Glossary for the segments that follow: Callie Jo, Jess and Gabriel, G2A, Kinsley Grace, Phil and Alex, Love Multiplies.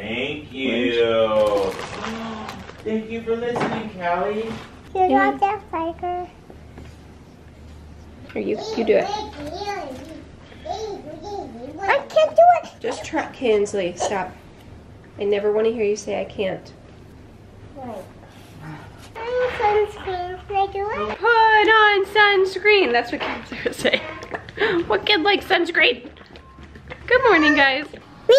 Thank you. Thank you for listening, Callie. You got that fighter. Here, you do it. I can't do it. Just try, Kinsley, stop. I never want to hear you say I can't. Right. Put on sunscreen. Can I do it? Put on sunscreen. That's what kids are saying. What kid likes sunscreen? Good morning, guys. Me.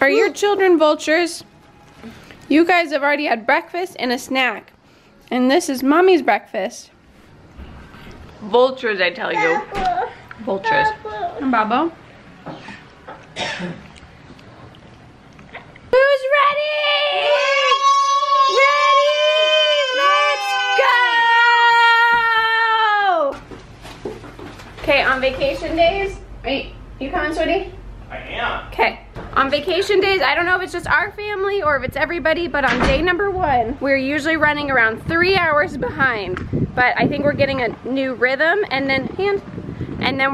Are your children vultures? You guys have already had breakfast and a snack. And this is mommy's breakfast. Vultures, I tell you. Vultures. And Babo? Who's ready? Ready! Let's go! Okay, on vacation days, you coming, sweetie? I am. Okay. On vacation days, I don't know if it's just our family or if it's everybody, but on day number one, we're usually running around 3 hours behind. But I think we're getting a new rhythm, and then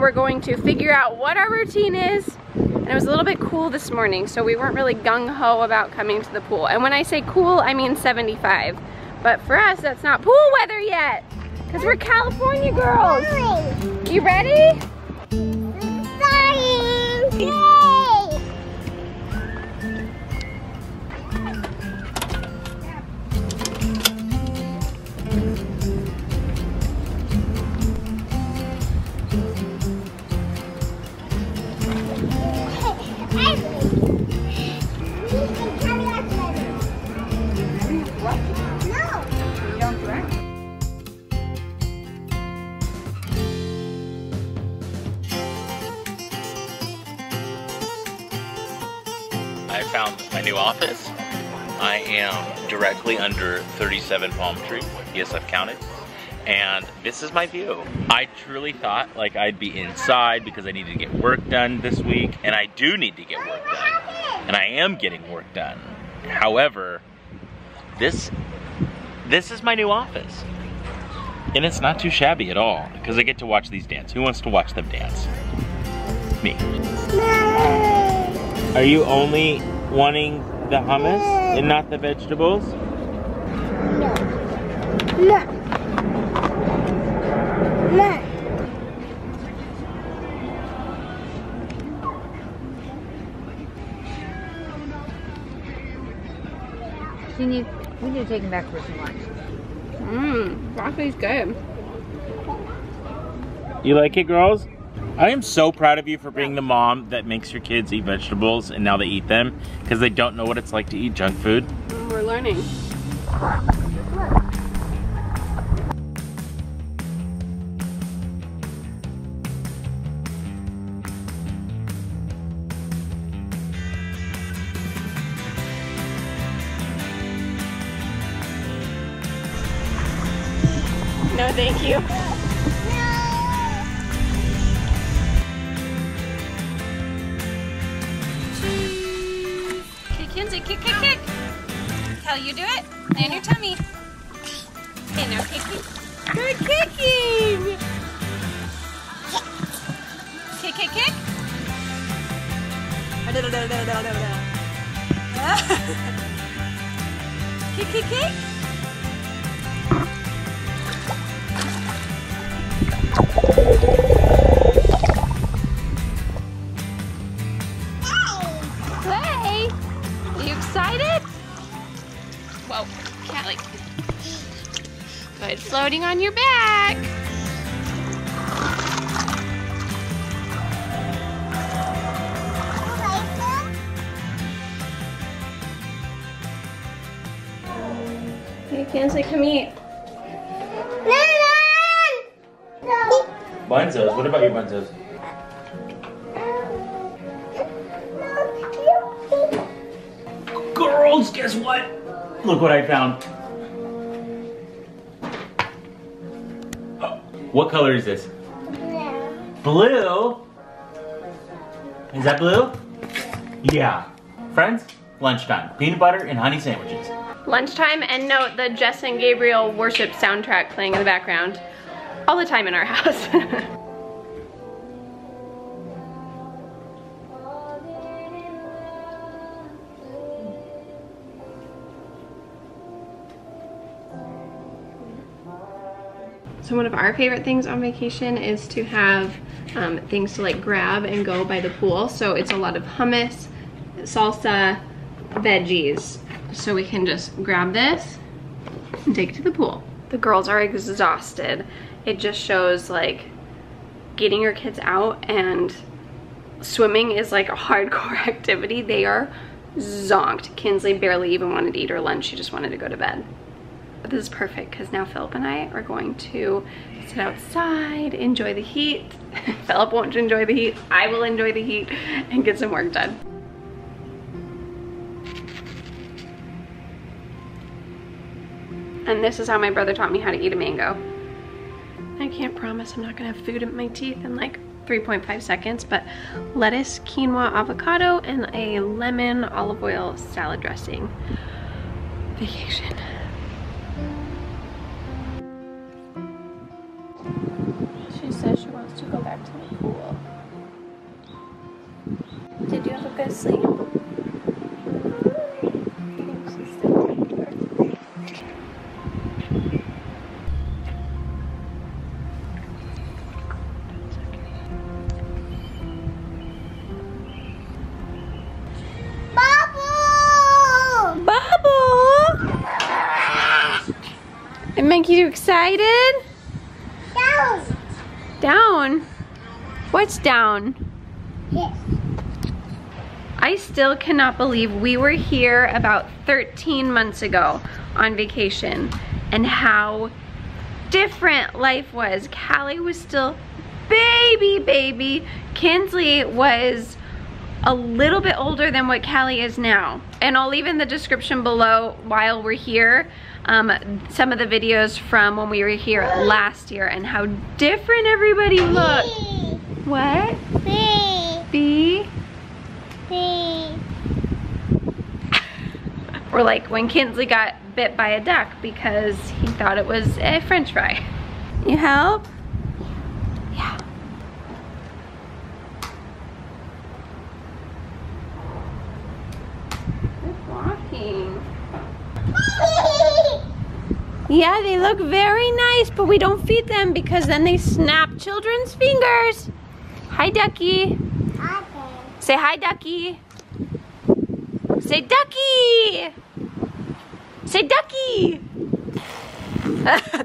we're going to figure out what our routine is. And it was a little bit cool this morning, so we weren't really gung-ho about coming to the pool. And when I say cool, I mean 75. But for us, that's not pool weather yet, because we're California girls. You ready? Yay! I found my new office. I am directly under 37 palm trees. Yes, I've counted. And this is my view. I truly thought like I'd be inside because I needed to get work done this week. And I do need to get work done. And I am getting work done. However, this is my new office. And it's not too shabby at all because I get to watch these dance. Who wants to watch them dance? Me. No. Are you only wanting the hummus and not the vegetables? No. We need to take him back for some lunch. Broccoli's good. You like it, girls? I am so proud of you for being the mom that makes your kids eat vegetables and now they eat them because they don't know what it's like to eat junk food. We're learning. No, thank you. Kick. Cal, you do it. Lay on your tummy. Okay, now kick. Good kicking. Kick. Kick. Whoa, Callie. Good floating on your back. Hey, Kinsley, come eat. No. Bunzos, what about your bunzos? Girls, guess what? Look what I found. Oh, what color is this? Blue. Is that blue? Yeah. Friends, lunchtime. Peanut butter and honey sandwiches. Lunchtime, and note the Jess and Gabriel worship soundtrack playing in the background all the time in our house. So one of our favorite things on vacation is to have things to like grab and go by the pool. So it's a lot of hummus, salsa, veggies. So we can just grab this and take it to the pool. The girls are exhausted. It just shows like getting your kids out and swimming is like a hardcore activity. They are zonked. Kinsley barely even wanted to eat her lunch. She just wanted to go to bed. But this is perfect because now Philip and I are going to sit outside, enjoy the heat. Philip won't enjoy the heat. I will enjoy the heat and get some work done. And this is how my brother taught me how to eat a mango. I can't promise I'm not gonna have food in my teeth in like 3.5 seconds, but lettuce, quinoa, avocado, and a lemon olive oil salad dressing. Vacation. She says she wants to go back to the pool. Did you have a good sleep? You excited? Down. Down? What's down? Yes. I still cannot believe we were here about 13 months ago on vacation and how different life was. Callie was still baby. Kinsley was a little bit older than what Callie is now. And I'll leave in the description below while we're here some of the videos from when we were here last year and how different everybody looked. Bee. What? Bee. Bee. Or like when Kinsley got bit by a duck because he thought it was a French fry. You help? Yeah. Good walking. Yeah, they look very nice, but we don't feed them because then they snap children's fingers. Hi, Ducky. Hi. Say hi, Ducky. Say Ducky. Say Ducky. I'm not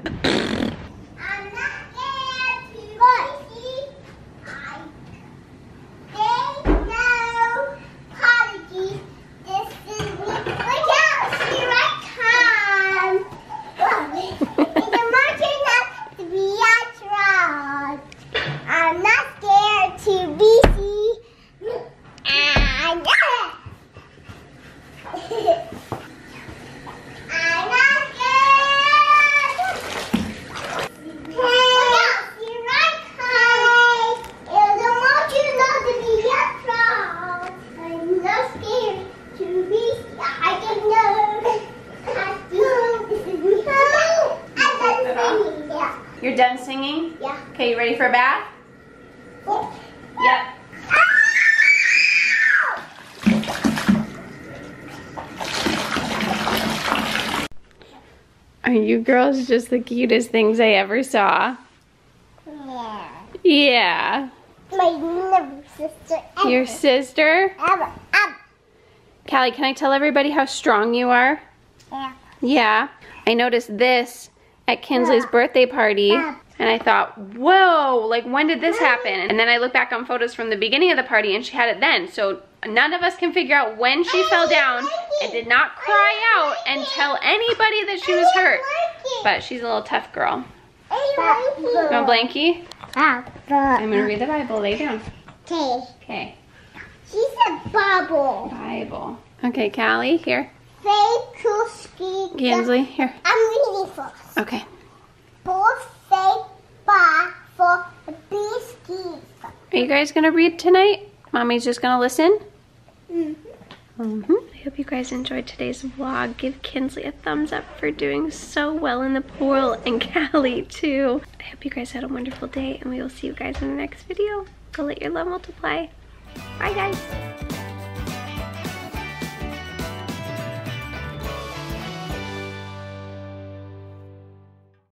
scared. What? You're done singing? Yeah. Okay, you ready for a bath? Yeah. Yep. Ah! Are you girls just the cutest things I ever saw? Yeah. Yeah. My little sister ever. Your sister? Ever. Callie, can I tell everybody how strong you are? Yeah. Yeah. I noticed this at Kinsley's birthday party and I thought, whoa, like when did this happen? And then I look back on photos from the beginning of the party and she had it then, so none of us can figure out when she fell down and did not cry out and tell anybody that she was hurt. But she's a little tough girl. No blankie? I'm gonna read the Bible, lay down. Okay. She said Bible. Okay, Callie, here. Kinsley, here. I'm reading first. Okay. Are you guys gonna read tonight? Mommy's just gonna listen? I hope you guys enjoyed today's vlog. Give Kinsley a thumbs up for doing so well in the pool, and Callie too. I hope you guys had a wonderful day, and we will see you guys in the next video. Go let your love multiply. Bye guys.